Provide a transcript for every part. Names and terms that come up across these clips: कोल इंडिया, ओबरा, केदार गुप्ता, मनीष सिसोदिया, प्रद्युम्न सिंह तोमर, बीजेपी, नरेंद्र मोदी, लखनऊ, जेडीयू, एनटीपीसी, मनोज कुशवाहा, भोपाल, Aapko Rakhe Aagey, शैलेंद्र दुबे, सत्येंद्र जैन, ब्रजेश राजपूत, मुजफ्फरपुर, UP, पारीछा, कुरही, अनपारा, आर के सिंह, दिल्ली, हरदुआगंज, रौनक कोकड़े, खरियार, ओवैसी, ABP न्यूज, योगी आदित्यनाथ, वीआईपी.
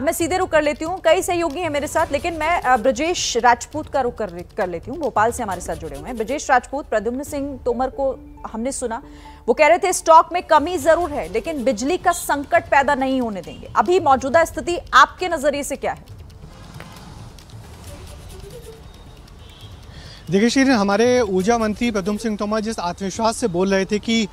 मैं सीधे रुक कर लेती हूँ, कई सहयोगी हैं मेरे साथ, लेकिन मैं ब्रजेश राजपूत का रुक कर लेती हूँ। भोपाल से हमारे साथ जुड़े हुए हैं ब्रजेश राजपूत। प्रद्युम्न सिंह तोमर को हमने सुना, वो कह रहे थे स्टॉक में कमी जरूर है लेकिन बिजली का संकट पैदा नहीं होने देंगे। अभी मौजूदा स्थिति आपके नजरिए से क्या है? देखिए श्री, हमारे ऊर्जा मंत्री प्रद्युम्न सिंह तोमर जिस आत्मविश्वास से बोल रहे थे कि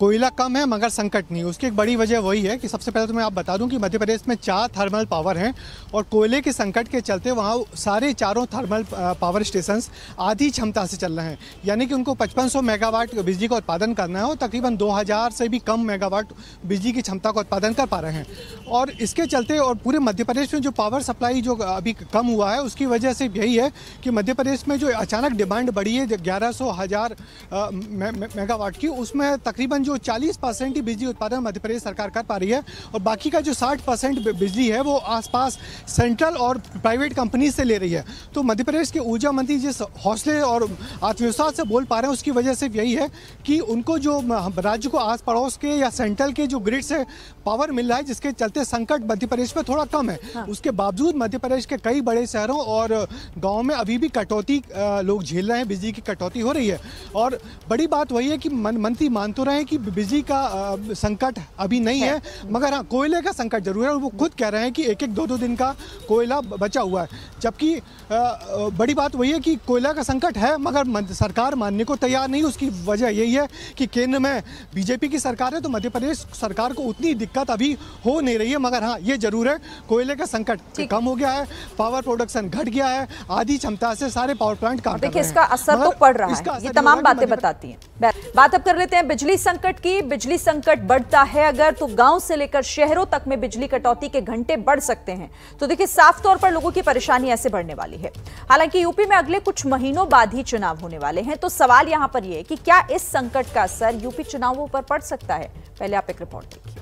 कोयला कम है मगर संकट नहीं, उसकी एक बड़ी वजह वही है कि सबसे पहले तो मैं आप बता दूं कि मध्य प्रदेश में 4 थर्मल पावर हैं और कोयले के संकट के चलते वहां सारे 4 थर्मल पावर स्टेशंस आधी क्षमता से चल रहे हैं, यानी कि उनको 5500 मेगावाट बिजली का उत्पादन करना है और तकरीबन 2000 से भी कम मेगावाट बिजली की क्षमता का उत्पादन कर पा रहे हैं। और इसके चलते और पूरे मध्य प्रदेश में जो पावर सप्लाई जो अभी कम हुआ है उसकी वजह से यही है कि मध्य प्रदेश में जो अचानक डिमांड बढ़ी है 1100 मेगावाट की, उसमें तकरीबन जो 40% ही बिजली उत्पादन मध्य प्रदेश सरकार कर पा रही है और बाकी का जो 60% बिजली है वो आसपास सेंट्रल और प्राइवेट कंपनी से ले रही है। तो मध्य प्रदेश के ऊर्जा मंत्री जिस हौसले और आत्मविश्वास से बोल पा रहे हैं उसकी वजह से यही है कि उनको जो राज्य को आस पड़ोस के या सेंट्रल के जो ग्रिड से पावर मिल रहा है जिसके चलते संकट मध्य प्रदेश में थोड़ा कम है। हाँ। उसके बावजूद मध्य प्रदेश के कई बड़े शहरों और गाँव में अभी भी कटौती लोग झेल रहे हैं, बिजली की कटौती हो रही है। और बड़ी बात वही है कि मंत्री मान तो रहे हैं कि बिजली का संकट अभी नहीं है मगर हाँ कोयले का संकट जरूर है और वो खुद कह रहे हैं कि एक 2-2 दिन का कोयला बचा हुआ है, जबकि बड़ी बात वही है कि कोयला का संकट है मगर सरकार मानने को तैयार नहीं। उसकी वजह यही है कि केंद्र में बीजेपी की सरकार है तो मध्य प्रदेश सरकार को उतनी दिक्कत अभी हो नहीं रही है, मगर हाँ ये जरूर है कोयले का संकट कम हो गया है, पावर प्रोडक्शन घट गया है, आधी क्षमता से सारे पावर प्लांट काम कर रहे हैं। देखिए इसका असर तो पड़ रहा है, ये तमाम बातें बताती हैं। बात अब कर लेते हैं बिजली संकट की। बिजली संकट बढ़ता है अगर तो गांव से लेकर शहरों तक में बिजली कटौती के घंटे बढ़ सकते हैं। तो देखिए साफ तौर पर लोगों की परेशानी ऐसे बढ़ने वाली है। हालांकि यूपी में अगले कुछ महीनों बाद ही चुनाव होने वाले हैं, तो सवाल यहां पर यह है कि क्या इस संकट का असर यूपी चुनावों पर पड़ सकता है? पहले आप एक रिपोर्ट देखिए।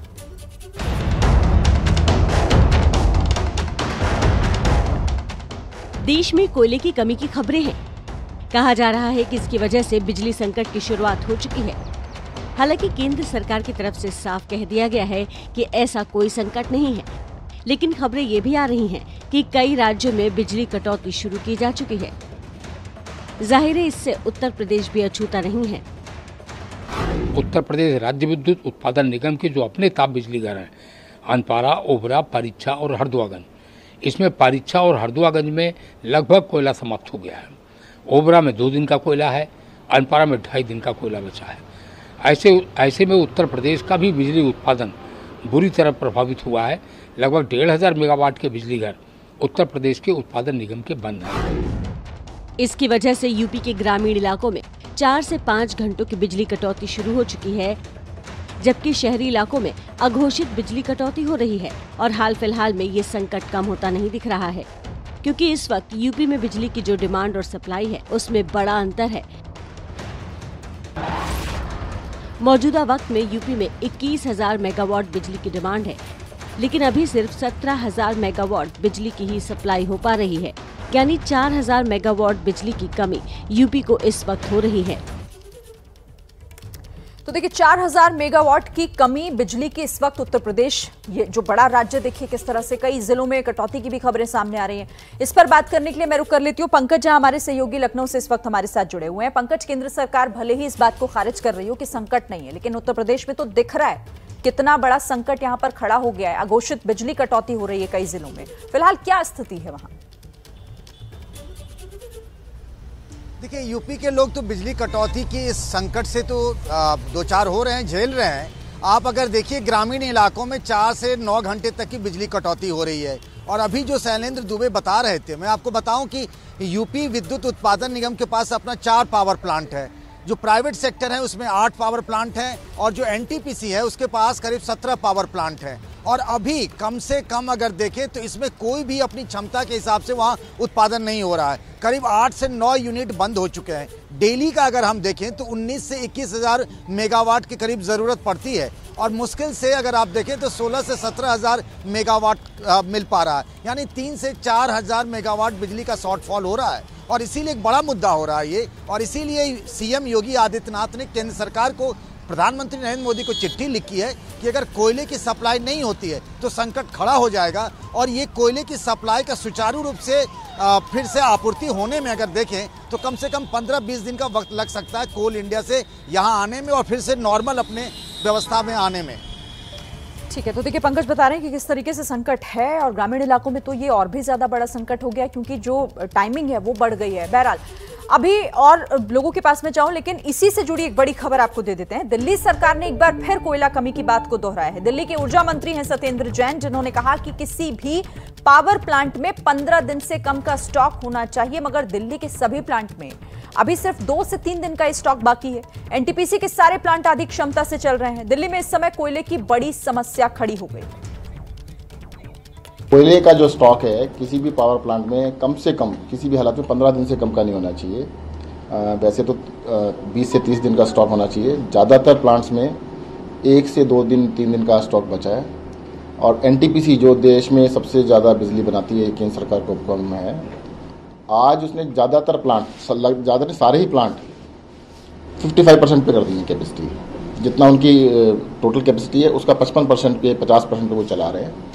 देश में कोयले की कमी की खबरें हैं। कहा जा रहा है कि इसकी वजह से बिजली संकट की शुरुआत हो चुकी है। हालांकि केंद्र सरकार की तरफ से साफ कह दिया गया है कि ऐसा कोई संकट नहीं है, लेकिन खबरें ये भी आ रही हैं कि कई राज्यों में बिजली कटौती शुरू की जा चुकी है। जाहिर है इससे उत्तर प्रदेश भी अछूता नहीं है। उत्तर प्रदेश राज्य विद्युत उत्पादन निगम के जो अपने ताप बिजली घर हैं अनपारा, ओबरा, पारीछा और हरदुआगंज, इसमें पारीछा और हरदुआगंज में लगभग कोयला समाप्त हो गया है। ओबरा में 2 दिन का कोयला है, अनपारा में 2.5 दिन का कोयला बचा है। ऐसे में उत्तर प्रदेश का भी बिजली उत्पादन बुरी तरह प्रभावित हुआ है। लगभग 1500 मेगावाट के बिजली घर उत्तर प्रदेश के उत्पादन निगम के बंद हैं। इसकी वजह से यूपी के ग्रामीण इलाकों में 4 से 5 घंटों की बिजली कटौती शुरू हो चुकी है, जबकि शहरी इलाकों में अघोषित बिजली कटौती हो रही है। और हाल फिलहाल में ये संकट कम होता नहीं दिख रहा है, क्योंकि इस वक्त यूपी में बिजली की जो डिमांड और सप्लाई है उसमें बड़ा अंतर है। मौजूदा वक्त में यूपी में 21,000 मेगावाट बिजली की डिमांड है, लेकिन अभी सिर्फ 17,000 मेगावाट बिजली की ही सप्लाई हो पा रही है, यानी 4,000 मेगावाट बिजली की कमी यूपी को इस वक्त हो रही है। तो देखिए 4,000 मेगावाट की कमी बिजली की इस वक्त उत्तर प्रदेश, ये जो बड़ा राज्य, देखिए किस तरह से कई जिलों में कटौती की भी खबरें सामने आ रही हैं। इस पर बात करने के लिए मैं रुक कर लेती हूँ। पंकज जहाँ हमारे सहयोगी लखनऊ से इस वक्त हमारे साथ जुड़े हुए हैं। पंकज, केंद्र सरकार भले ही इस बात को खारिज कर रही हो कि संकट नहीं है, लेकिन उत्तर प्रदेश में तो दिख रहा है कितना बड़ा संकट यहाँ पर खड़ा हो गया है। अघोषित बिजली कटौती हो रही है कई जिलों में, फिलहाल क्या स्थिति है वहाँ? देखिए यूपी के लोग तो बिजली कटौती के इस संकट से तो 2-4 हो रहे हैं, झेल रहे हैं। आप अगर देखिए ग्रामीण इलाकों में 4 से 9 घंटे तक की बिजली कटौती हो रही है। और अभी जो शैलेंद्र दुबे बता रहे थे, मैं आपको बताऊं कि यूपी विद्युत उत्पादन निगम के पास अपना 4 पावर प्लांट है। जो प्राइवेट सेक्टर है उसमें 8 पावर प्लांट हैं और जो एनटीपीसी है उसके पास करीब 17 पावर प्लांट हैं। और अभी कम से कम अगर देखें तो इसमें कोई भी अपनी क्षमता के हिसाब से वहाँ उत्पादन नहीं हो रहा है। करीब 8 से 9 यूनिट बंद हो चुके हैं। डेली का अगर हम देखें तो 19 से 21,000 मेगावाट के करीब ज़रूरत पड़ती है और मुश्किल से अगर आप देखें तो 16 से 17,000 मेगावाट मिल पा रहा है, यानी 3 से 4,000 मेगावाट बिजली का शॉर्टफॉल हो रहा है। और इसीलिए एक बड़ा मुद्दा हो रहा है ये, और इसीलिए सीएम योगी आदित्यनाथ ने केंद्र सरकार को प्रधानमंत्री नरेंद्र मोदी को चिट्ठी लिखी है कि अगर कोयले की सप्लाई नहीं होती है तो संकट खड़ा हो जाएगा और ये कोयले की सप्लाई का सुचारू रूप से फिर से आपूर्ति होने में अगर देखें तो कम से कम 15-20 दिन का वक्त लग सकता है कोल इंडिया से यहाँ आने में और फिर से नॉर्मल अपने व्यवस्था में आने में। ठीक है, तो देखिए पंकज बता रहे हैं कि किस तरीके से संकट है और ग्रामीण इलाकों में तो ये और भी ज़्यादा बड़ा संकट हो गया क्योंकि जो टाइमिंग है वो बढ़ गई है। बहरहाल अभी और लोगों के पास में जाऊं लेकिन इसी से जुड़ी एक बड़ी खबर आपको दे देते हैं। दिल्ली सरकार ने एक बार फिर कोयला कमी की बात को दोहराया है। दिल्ली के ऊर्जा मंत्री हैं सत्येंद्र जैन, जिन्होंने कहा कि किसी भी पावर प्लांट में 15 दिन से कम का स्टॉक होना चाहिए, मगर दिल्ली के सभी प्लांट में अभी सिर्फ 2 से 3 दिन का स्टॉक बाकी है। एनटीपीसी के सारे प्लांट आधी क्षमता से चल रहे हैं। दिल्ली में इस समय कोयले की बड़ी समस्या खड़ी हो गई। कोयले का जो स्टॉक है किसी भी पावर प्लांट में कम से कम किसी भी हालत में 15 दिन से कम का नहीं होना चाहिए। वैसे तो 20 से 30 दिन का स्टॉक होना चाहिए। ज़्यादातर प्लांट्स में 1 से 2 दिन 3 दिन का स्टॉक बचा है। और एनटीपीसी जो देश में सबसे ज़्यादा बिजली बनाती है, केंद्र सरकार का उपक्रम है, आज उसने ज़्यादातर प्लांट सारे ही प्लांट 55% पे कर दी है कैपेसिटी। जितना उनकी टोटल कैपेसिटी है उसका 55% पे 50% पे वो चला रहे हैं।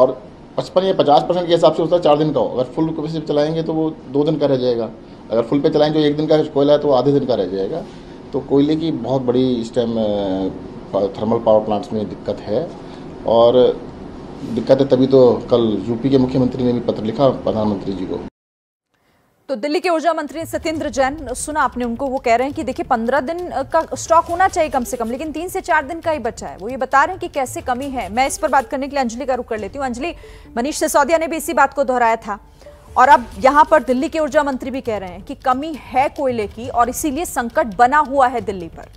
और 55 या 50% के हिसाब से उसका 4 दिन का हो, अगर फुल कैपेसिटी चलाएंगे तो वो 2 दिन का रह जाएगा। अगर फुल पे चलाएंगे जो 1 दिन का कोयला है तो आधे दिन का रह जाएगा। तो कोयले की बहुत बड़ी इस टाइम थर्मल पावर प्लांट्स में दिक्कत है। और दिक्कत है तभी तो कल यूपी के मुख्यमंत्री ने भी पत्र लिखा प्रधानमंत्री जी को। तो दिल्ली के ऊर्जा मंत्री सत्येंद्र जैन, सुना आपने उनको, वो कह रहे हैं कि देखिए 15 दिन का स्टॉक होना चाहिए कम से कम, लेकिन 3 से 4 दिन का ही बचा है। वो ये बता रहे हैं कि कैसे कमी है। मैं इस पर बात करने के लिए अंजलि का रुख कर लेती हूँ। अंजलि, मनीष सिसोदिया ने भी इसी बात को दोहराया था और अब यहाँ पर दिल्ली के ऊर्जा मंत्री भी कह रहे हैं कि कमी है कोयले की और इसीलिए संकट बना हुआ है दिल्ली पर।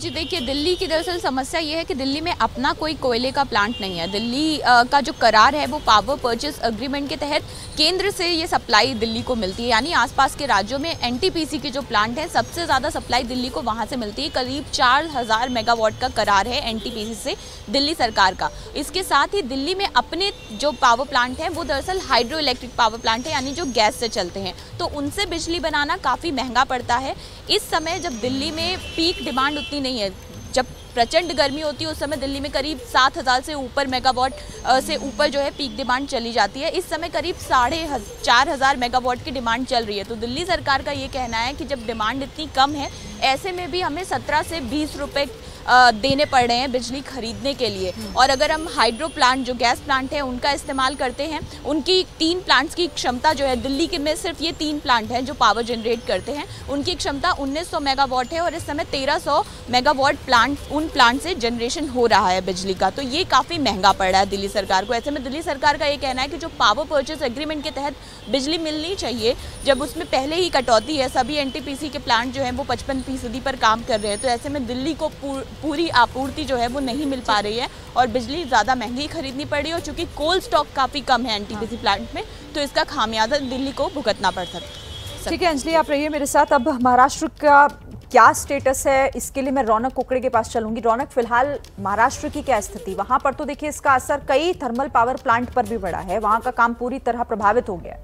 जी देखिए, दिल्ली की दरअसल समस्या ये है कि दिल्ली में अपना कोई कोयले का प्लांट नहीं है। दिल्ली का जो करार है वो पावर परचेस एग्रीमेंट के तहत केंद्र से ये सप्लाई दिल्ली को मिलती है, यानी आसपास के राज्यों में एनटीपीसी के जो प्लांट हैं सबसे ज़्यादा सप्लाई दिल्ली को वहाँ से मिलती है। करीब 4000 मेगावाट का करार है एनटीपीसी से दिल्ली सरकार का। इसके साथ ही दिल्ली में अपने जो पावर प्लांट हैं वो दरअसल हाइड्रो इलेक्ट्रिक पावर प्लांट है, यानी जो गैस से चलते हैं, तो उनसे बिजली बनाना काफ़ी महंगा पड़ता है। इस समय जब दिल्ली में पीक डिमांड उतनी नहीं है, जब प्रचंड गर्मी होती है उस समय दिल्ली में करीब 7000 से ऊपर मेगावाट से ऊपर जो है पीक डिमांड चली जाती है। इस समय करीब 4,500 मेगावाट की डिमांड चल रही है। तो दिल्ली सरकार का ये कहना है कि जब डिमांड इतनी कम है ऐसे में भी हमें 17 से 20 रुपये देने पड़ रहे हैं बिजली खरीदने के लिए। और अगर हम हाइड्रो प्लांट जो गैस प्लांट है उनका इस्तेमाल करते हैं, उनकी 3 प्लांट्स की क्षमता जो है दिल्ली के में सिर्फ ये 3 प्लांट हैं जो पावर जनरेट करते हैं, उनकी क्षमता 1900 मेगावाट है और इस समय 1300 मेगावाट प्लांट उन प्लांट से जनरेशन हो रहा है बिजली का। तो ये काफ़ी महंगा पड़ रहा है दिल्ली सरकार को। ऐसे में दिल्ली सरकार का ये कहना है कि जो पावर परचेस एग्रीमेंट के तहत बिजली मिलनी चाहिए, जब उसमें पहले ही कटौती है, सभी एनटीपीसी के प्लांट जो हैं वो 55% पर काम कर रहे हैं, तो ऐसे में दिल्ली को पूरी आपूर्ति जो है वो नहीं मिल पा रही है और बिजली ज़्यादा महंगी खरीदनी पड़ रही है। और चूँकि कोल स्टॉक काफ़ी कम है एनटीपीसी प्लांट में, तो इसका खामियाजा दिल्ली को भुगतना पड़ सकता है। ठीक है अंजलि, आप रहिए मेरे साथ। अब महाराष्ट्र का क्या स्टेटस है इसके लिए मैं रौनक कोकड़े के पास चलूंगी। रौनक, फिलहाल महाराष्ट्र की क्या स्थिति? वहां पर तो देखिए इसका असर कई थर्मल पावर प्लांट पर भी पड़ा है, वहां का काम पूरी तरह प्रभावित हो गया।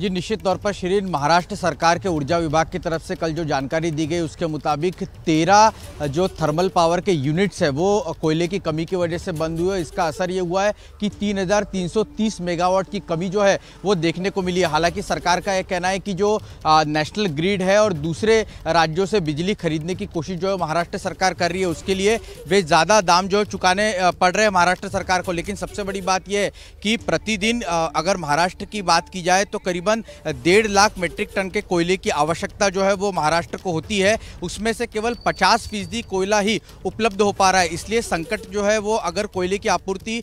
जी निश्चित तौर पर शिरीन, महाराष्ट्र सरकार के ऊर्जा विभाग की तरफ से कल जो जानकारी दी गई उसके मुताबिक 13 जो थर्मल पावर के यूनिट्स है वो कोयले की कमी की वजह से बंद हुए। इसका असर ये हुआ है कि 3330 मेगावाट की कमी जो है वो देखने को मिली है। हालांकि सरकार का यह कहना है कि जो नेशनल ग्रिड है और दूसरे राज्यों से बिजली खरीदने की कोशिश जो है महाराष्ट्र सरकार कर रही है, उसके लिए वे ज़्यादा दाम जो है चुकाने पड़ रहे हैं महाराष्ट्र सरकार को। लेकिन सबसे बड़ी बात यह है कि प्रतिदिन अगर महाराष्ट्र की बात की जाए तो करीब 1.5 लाख मेट्रिक टन के कोयले की आवश्यकता जो है वो महाराष्ट्र को होती है, उसमें से केवल 50% कोयला ही उपलब्ध हो पा रहा है। इसलिए संकट जो है वो अगर कोयले की आपूर्ति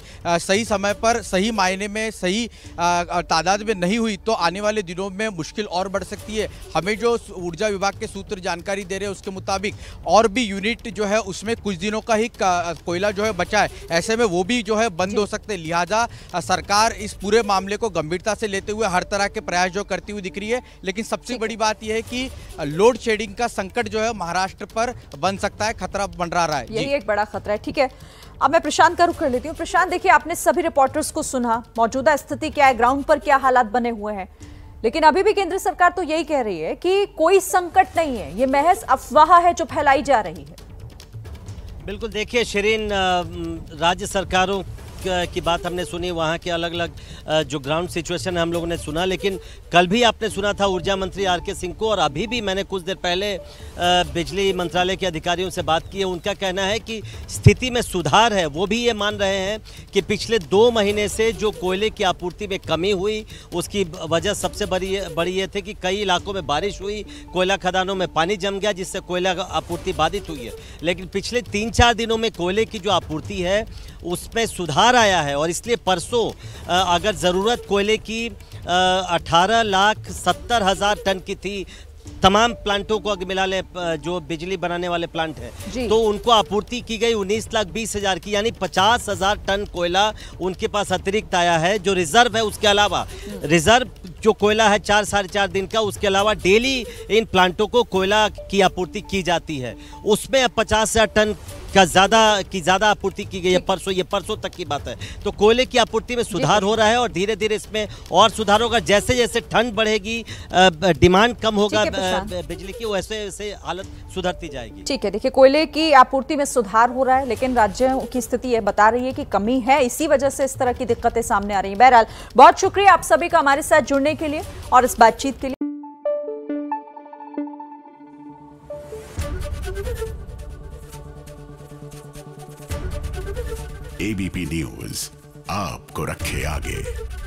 सही समय पर सही मायने में सही तादाद में नहीं हुई तो आने वाले दिनों में मुश्किल और बढ़ सकती है। हमें जो ऊर्जा विभाग के सूत्र जानकारी दे रहे हैं उसके मुताबिक और भी यूनिट जो है उसमें कुछ दिनों का ही कोयला जो है बचा है, ऐसे में वो भी जो है बंद हो सकते हैं। लिहाजा सरकार इस पूरे मामले को गंभीरता से लेते हुए हर तरह के प्रयास जो करती हुई दिख रही है। लेकिन सबसे बड़ी बात यह है कि लोड शेडिंग का संकट जो है महाराष्ट्र पर बन सकता है, खतरा बन रहा है। यही एक बड़ा खतरा है। ठीक है, अब मैं प्रशांत का रुख कर लेती हूँ। प्रशांत, देखिए आपने सभी रिपोर्टर्स को सुना, मौजूदा स्थिति क्या है, ग्राउंड पर क्या हालात बने हुए हैं, लेकिन अभी भी केंद्र सरकार तो यही कह रही है कि कोई संकट नहीं है, ये महज अफवाह है जो फैलाई जा रही है। बिल्कुल, देखिए शिरीन, राज्य सरकारों की बात हमने सुनी, वहाँ के अलग अलग जो ग्राउंड सिचुएशन है हम लोगों ने सुना, लेकिन कल भी आपने सुना था ऊर्जा मंत्री आर के सिंह को, और अभी भी मैंने कुछ देर पहले बिजली मंत्रालय के अधिकारियों से बात की है। उनका कहना है कि स्थिति में सुधार है। वो भी ये मान रहे हैं कि पिछले 2 महीने से जो कोयले की आपूर्ति में कमी हुई, उसकी वजह सबसे बड़ी ये थी कि कई इलाकों में बारिश हुई, कोयला खदानों में पानी जम गया, जिससे कोयला आपूर्ति बाधित हुई है। लेकिन पिछले 3-4 दिनों में कोयले की जो आपूर्ति है उसमें सुधार आया है, और इसलिए परसों अगर ज़रूरत कोयले की 18,70,000 टन की थी, तमाम प्लांटों को अगर मिला ले जो बिजली बनाने वाले प्लांट हैं, तो उनको आपूर्ति की गई 19,20,000 की, यानी 50,000 टन कोयला उनके पास अतिरिक्त आया है। जो रिजर्व है उसके अलावा, रिजर्व जो कोयला है 4-4.5 दिन का, उसके अलावा डेली इन प्लांटों को कोयला की आपूर्ति की जाती है, उसमें अब 50,000 टन का ज़्यादा आपूर्ति की गई है। परसों तक की बात है। तो कोयले की आपूर्ति में सुधार हो रहा है और धीरे धीरे इसमें और सुधार होगा। जैसे जैसे ठंड बढ़ेगी, डिमांड कम होगा बिजली की, वैसे वैसे हालत सुधरती जाएगी। ठीक है, देखिए कोयले की आपूर्ति में सुधार हो रहा है, लेकिन राज्यों की स्थिति यह बता रही है कि कमी है, इसी वजह से इस तरह की दिक्कतें सामने आ रही है। बहरहाल बहुत शुक्रिया आप सभी का हमारे साथ जुड़ने के लिए और इस बातचीत के लिए। ABP न्यूज आपको रखे आगे।